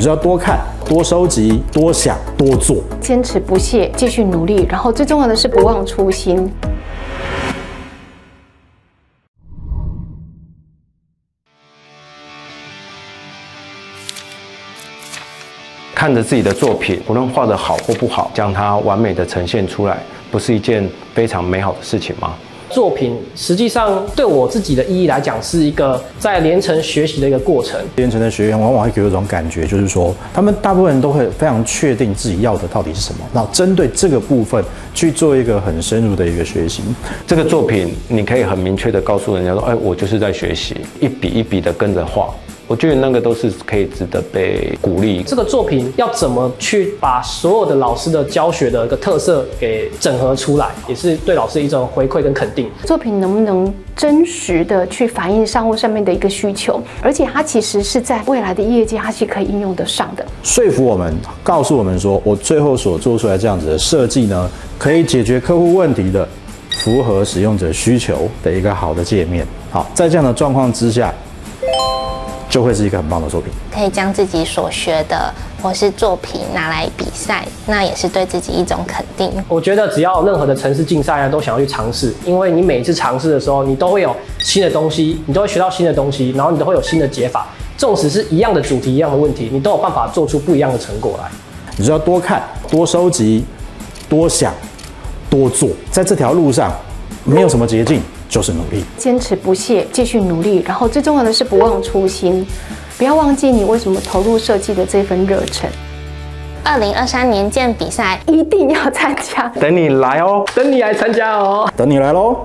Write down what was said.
你就要多看、多收集、多想、多做，坚持不懈，继续努力，然后最重要的是不忘初心。看着自己的作品，无论画得好或不好，将它完美的呈现出来，不是一件非常美好的事情吗？作品实际上对我自己的意义来讲，是一个在连城学习的一个过程。连城的学员往往会给我一种感觉，就是说，他们大部分人都会非常确定自己要的到底是什么，然后针对这个部分去做一个很深入的一个学习。这个作品，你可以很明确的告诉人家说，哎，我就是在学习，一笔一笔的跟着画。 我觉得那个都是可以值得被鼓励。这个作品要怎么去把所有的老师的教学的一个特色给整合出来，也是对老师一种回馈跟肯定。作品能不能真实的去反映商务上面的一个需求，而且它其实是在未来的业界它是可以应用得上的。说服我们，告诉我们说，我最后所做出来这样子的设计呢，可以解决客户问题的，符合使用者需求的一个好的界面。好，在这样的状况之下。 就会是一个很棒的作品，可以将自己所学的或是作品拿来比赛，那也是对自己一种肯定。我觉得只要任何的城市竞赛啊，都想要去尝试，因为你每一次尝试的时候，你都会有新的东西，你都会学到新的东西，然后你都会有新的解法。纵使是一样的主题、一样的问题，你都有办法做出不一样的成果来。你就要多看、多收集、多想、多做，在这条路上没有什么捷径。 就是努力，坚持不懈，继续努力，然后最重要的是不忘初心，不要忘记你为什么投入设计的这份热忱。2023年见比赛一定要参加，等你来哦，等你来参加哦，等你来喽。